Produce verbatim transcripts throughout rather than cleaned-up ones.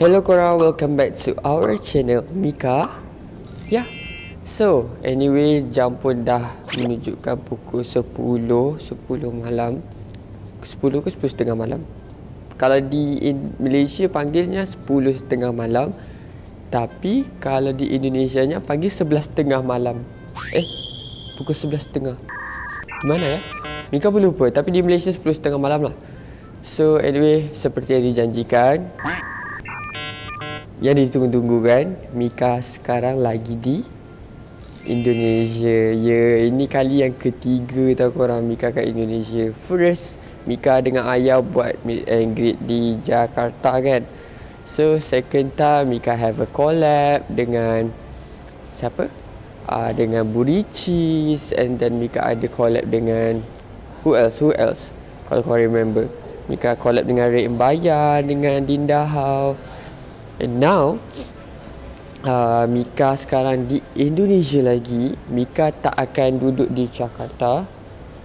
Hello Korang, welcome back to our channel Mika. Yeah, so anyway, jam pun dah menunjukkan pukul sepuluh, sepuluh malam, sepuluh ke sepuluh setengah malam. Kalau di Malaysia panggilnya sepuluh setengah malam, tapi kalau di Indonesia nya panggil sebelas setengah malam. Eh, pukul sebelas setengah. Gimana ya? Mika pun lupa, tapi di Malaysia sepuluh setengah malam lah. So anyway, seperti yang dijanjikan, yang ditunggu-tunggu kan, Mika sekarang lagi di Indonesia. Ya, yeah, ini kali yang ketiga tau korang Mika kat Indonesia. First, Mika dengan ayah buat meet and greet di Jakarta kan. So, second time Mika have a collab dengan siapa? Uh, dengan Burichis, and then Mika ada collab dengan who else? Who else? Kalau korang remember, Mika collab dengan Reimbaya, dengan Dinda Hau. And now uh, Mika sekarang di Indonesia lagi. Mika tak akan duduk di Jakarta.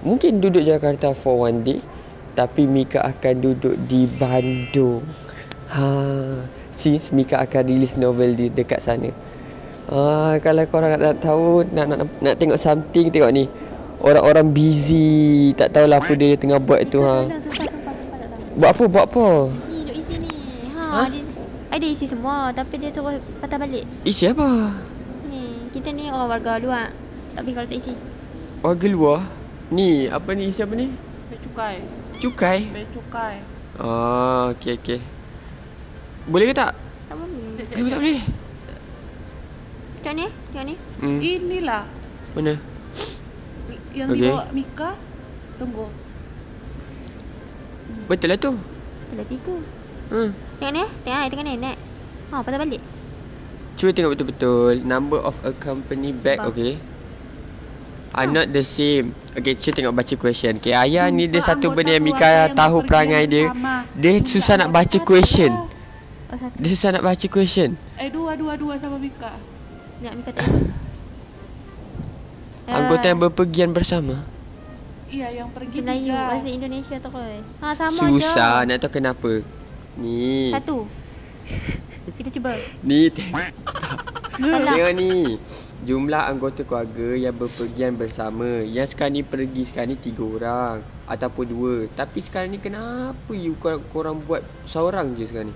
Mungkin duduk Jakarta for one day, tapi Mika akan duduk di Bandung. Ha, since Mika akan release novel di dekat sana. Uh, kalau korang nak, nak tahu, nak, nak nak tengok something, tengok ni. Orang-orang busy, tak tahulah apa dia tengah buat itu, tu ha. Buat apa? Buat apa? Ni duduk di sini. Ha, ha? Dia ada isi semua, tapi dia terus patah balik. Isi apa? Ni, kita ni orang warga luar. Tapi kalau tak isi warga luar? Ni, apa ni isi apa ni? Cukai. Cukai? Cukai. Ah, okey okey. Boleh ke tak? Tak boleh. Kenapa tak boleh? Tengok ni, tengok ni. Hmm. Inilah. Mana? Yang okay. Dibawa Mika. Tunggu. Betul lah tu. Betul lah tiga. Hmm. Tengok ni, tengok ni, tengok ni, next. Ha, patah balik. Cuba tengok betul-betul. Number of a company bag, okay. Are oh. Not the same. Okay, cuba tengok baca question. Okay, ayah hmm, ni dia satu benda yang Mika tahu perangai dia. Sama. Dia Mika susah nak baca question. Oh, dia susah nak baca question. Eh, dua, dua, dua sama Mika. Sekejap, Mika tak tahu. Anggota yang berpergian bersama? Iya, yang pergi Melayu, tiga. Melayu, bahasa Indonesia tu kau. Ha, sama susah je. Susah nak tahu kenapa. Ni. Satu. Kita cuba. Ni. Tengok ni. Jumlah anggota keluarga yang berpergian bersama. Yang sekarang ni pergi sekarang ni tiga orang ataupun dua. Tapi sekarang ni kenapa you korang, korang buat seorang je sekarang ni?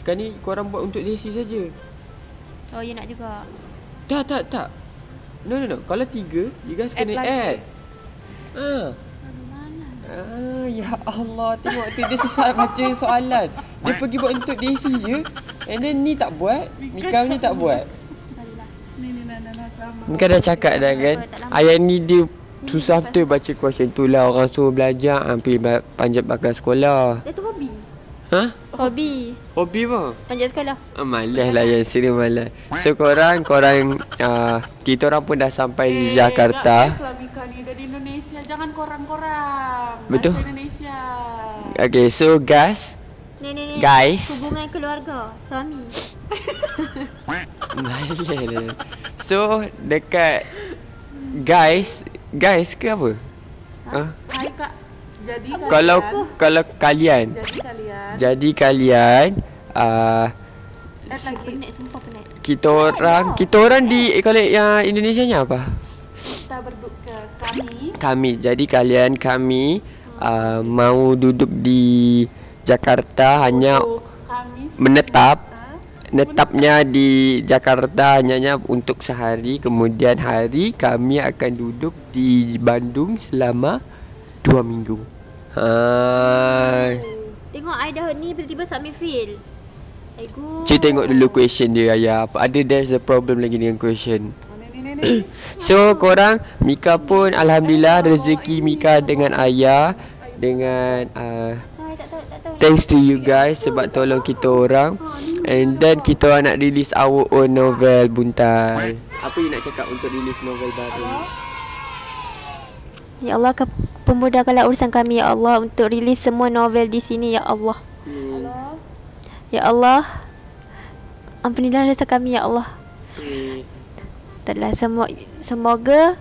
Sekarang ni korang buat untuk Desi saja. Oh, you nak juga. Tak, tak, tak. No, no, no. Kalau tiga, you guys add kena lagi. Add. Ha. Ah, ya Allah, tengok tu dia susah baca soalan. Dia pergi buat untuk Desi je. And then ni tak buat, Mika ni tak buat. Mika dah cakap dah kan. Ayah ni dia susah tu baca question tu lah. Orang suruh belajar hampir panjat pagar sekolah. Itu hobi. Ha? Hobi. Hobi apa? Panjat sekolah. Ah, malas lah yang sini malas. So korang, korang uh, kita orang pun dah sampai di Jakarta. Jangan korang-korang. Betul. Bahasa Indonesia. Okay, so guys. Ni, ni, ni. Guys. Hubungan keluarga, suami. Malah. So, dekat guys, guys ke apa? Ha? Hai Kak. Jadi kalian. Kalau kalau kalian. Jadi kalian. Jadi kalian uh, penet, sumpah penet. Kita orang, kita orang di kalau yang Indonesianya apa? Kita berduka kami. Kami. Jadi kalian kami uh, mau duduk di Jakarta, oh, hanya menetap. Netapnya di Jakarta hanya untuk sehari. Kemudian hari kami akan duduk di Bandung selama dua minggu. Hai. Tengok Aida ni tiba-tiba submit fail. Aigoo. Cik tengok dulu question dia ayah. Ada there's a problem lagi dengan question. So korang, Mika pun alhamdulillah rezeki Mika dengan ayah, dengan uh, thanks to you guys sebab tolong kita orang. And then kita orang nak release our own novel Buntal. Apa you nak cakap untuk release novel baru? Ya Allah, pemudahkanlah urusan kami ya Allah untuk release semua novel di sini ya Allah. Hmm. Ya Allah, ampunilah dosa kami ya Allah. Hmm. Semoga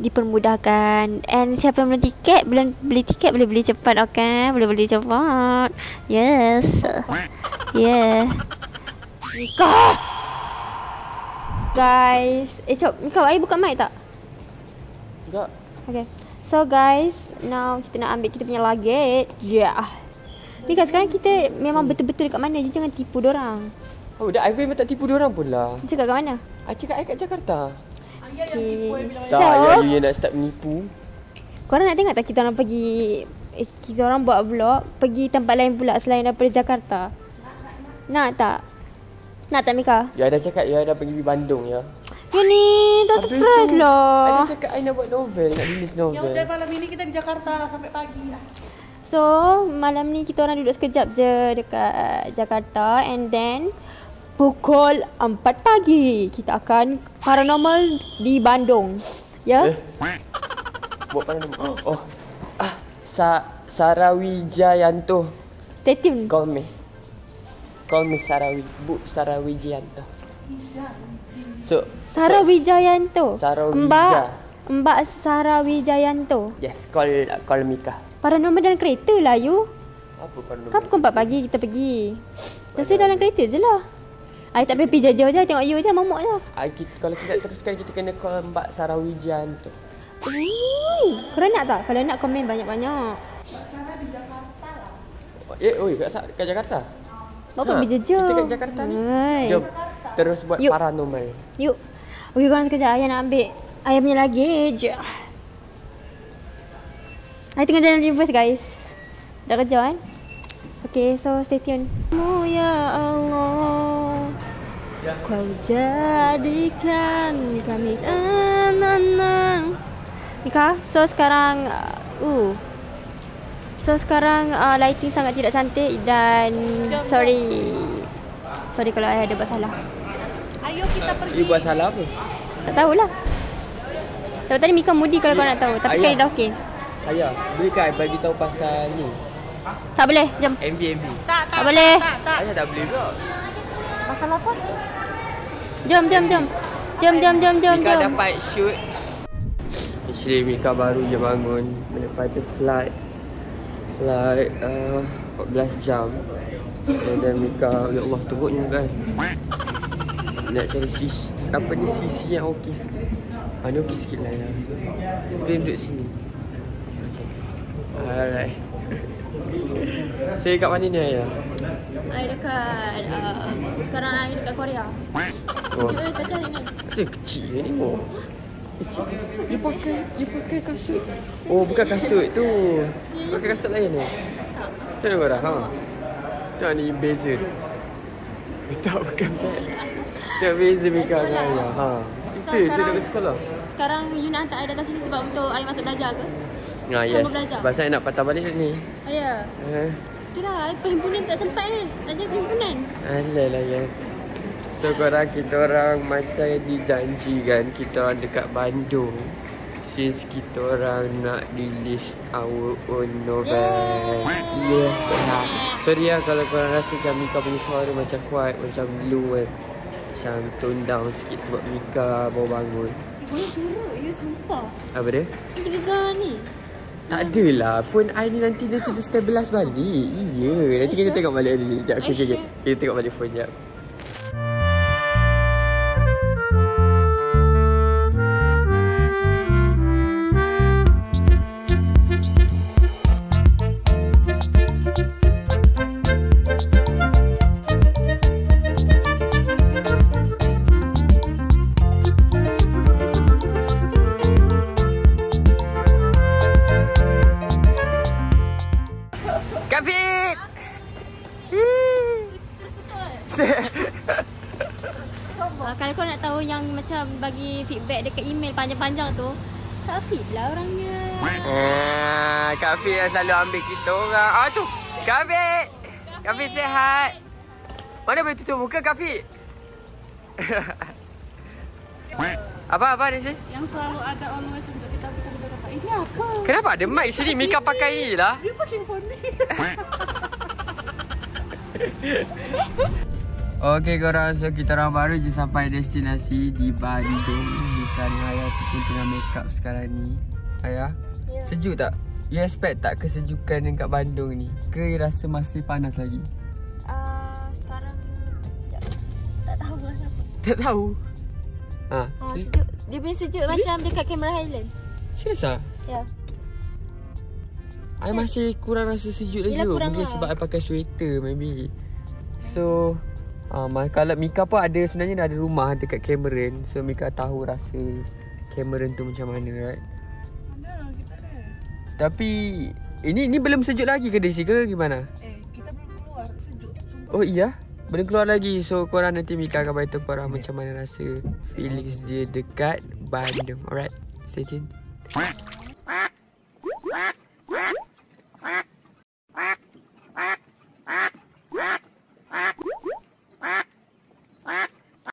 dipermudahkan. And siapa yang belum tiket, belum beli tiket, boleh beli cepat, okey? Boleh beli cepat. Yes. Yeah. Nikah. Guys, eh cop, kau air buka mic tak? Enggak. Okay. So guys, now kita nak ambil kita punya luggage. Yeah. Ni kan sekarang kita memang betul-betul dekat mana je, jangan tipu dorang. Oh, dah I memang tak tipu dorang pula. Cakap kat mana? I cakap I kat Jakarta. Angga yang tipu I bila I. Tak, you nak start menipu. Korang nak tengok tak kita orang pergi, eh, kita orang buat vlog pergi tempat lain pula selain daripada Jakarta? Nak tak? Nak tak Mika? Ya, I dah cakap ya, I dah pergi Bandung ya. Ya ni, tak surprise lah. I dah cakap I nak buat novel, nak tulis novel. Ya udah, malam ini kita di Jakarta sampai pagi lah. So, malam ni kita orang duduk sekejap je dekat Jakarta. And then, pukul empat pagi kita akan paranormal di Bandung. Ya? Eh? Buat paranormal? Oh, ah, Sa Sara Wijayanto. Stay tuned. Call me. Call me Sara, Bu Sara Wijayanto. So, Sara Wijayanto. Sara Wijayanto. Mbak, Mbak Sara Wijayanto. Yes, call call Mika. Paranormal dalam kereta lah you. Apa paranormal? Kan pukul empat pagi kita pergi. Terus dalam kereta je lah. I tak pergi jauh-jauh je, tengok you je, mamuk je. I, kita, kalau kita nak teruskan, kita kena call Mbak Sara Wijayanto. Ui, korang nak tak? Kalau nak komen banyak-banyak. Mbak Sarah di Jakarta lah. Oh, eh, oi, kat, kat Jakarta? Bapak pergi jauh. Kita kat Jakarta ni. Jom. Terus buat yuk. Paranormal. Yuk. Okey, korang sekejap. Ayah nak ambil ayah punya luggage. Ayah tengah jalan reverse guys. Dah kerja kan? Okey, so stay tune. Oh ya Allah, kau jadikan kami anak-anak Mika, so sekarang uh, so sekarang uh, lighting sangat tidak cantik dan sorry. Sorry kalau ayah ada buat salah. Ayo kita pergi. You buat salah apa? Tak tahulah. Sebab tadi Mika mudi kalau kau nak tahu. Tapi sekali dah okey. Ayah, bolehkah I bagi tahu pasal ni? Tak boleh, jom. M V M V. Tak, tak, tak boleh. Tak, tak. Ayah tak boleh pula. Pasal apa? Jom, jom, jom. Jom, jom, jom, jom. Mika dapat shoot. Actually Mika baru je bangun daripada flight. Flight uh, empat belas jam. Dan Mika, ya Allah teruknya kan. Nak cari sisi, apa ni sisi yang okey sikit. Ah, ni okey sikit lah ya. Kita duduk sini. Alright. Saya kat mana ni Ayah? Ayah dekat, uh, sekarang Ayah dekat Korea. Sejuk oh. Saja ni. Dia kecil ni oh. Dia pakai, dia pakai kasut. Oh bukan kasut tu. Pakai kasut lain ni? Tak. Macam mana ha? Tak ni beza tu. Tak bukan bag. Tak beza Mika dengan Ayah. Ha. Itu so, dia dekat sekolah. Sekarang you nak hantar I datang sini sebab untuk I masuk belajar ke? Ya, ah, yes. Sebab saya nak patah balik ni. Ayah. Ha. Itulah, I perhimpunan tak sempat ni. Tak jadi perhimpunan. Alah lah ya. So korang, kita orang macam yang dijanjikan. Kita orang dekat Bandung. Since kita orang nak release our own novel. Yeay. Yeah. Yeah. Sorry lah kalau korang rasa macam Mika punya suara macam kuat, macam blue kan. Macam tone down sikit sebab Mika baru bangun. Eh, turut you sumpah. Apa dia? Gegar ni. Tak adalah, phone I ni nanti dia kena stabilize balik. Iya, nanti kita tengok balik dulu. Sekejap, okay, okay, okay. Kita tengok balik phone sekejap. Bagi feedback dekat email panjang-panjang tu, Kak Afiq lah orangnya. Ah, Kak Afiq yang selalu ambil kita orang. Ah tu, Kak Afiq. Kak Afiq sihat. Mana boleh tutup muka Kak Afiq? Apa-apa ni sini? Yang selalu ada always untuk kita kita kita dapat. Ini apa? Kenapa ada mic sini? Mika pakai ni lah. Dia pakai phone ni. Okey korang, so kita orang baru je sampai destinasi di Bandung. makan yang ayah tu tengah make up sekarang ni. Ayah, yeah. Sejuk tak? You expect tak kesejukan yang kat Bandung ni? Ke rasa masih panas lagi? Uh, sekarang tak, tak tahu lah. Tak tahu? Ha, ha sejuk. Dia punya sejuk really? Macam dekat Cameron Highland. Serius lah? Ya. Yeah. I masih kurang rasa sejuk lagi. Mungkin sebab I pakai sweater maybe. So, uh, kalau Mika pun ada, sebenarnya dah ada rumah dekat Cameron. So, Mika tahu rasa Cameron tu macam mana, right? Tapi ini ni belum sejuk lagi ke Desi ke gimana? Eh, kita belum keluar sejuk. Sumpah. Oh iya, belum keluar lagi. So korang nanti Mika akan beritahu korang yeah. macam mana rasa feelings dia dekat Bandung. Alright, stay tuned.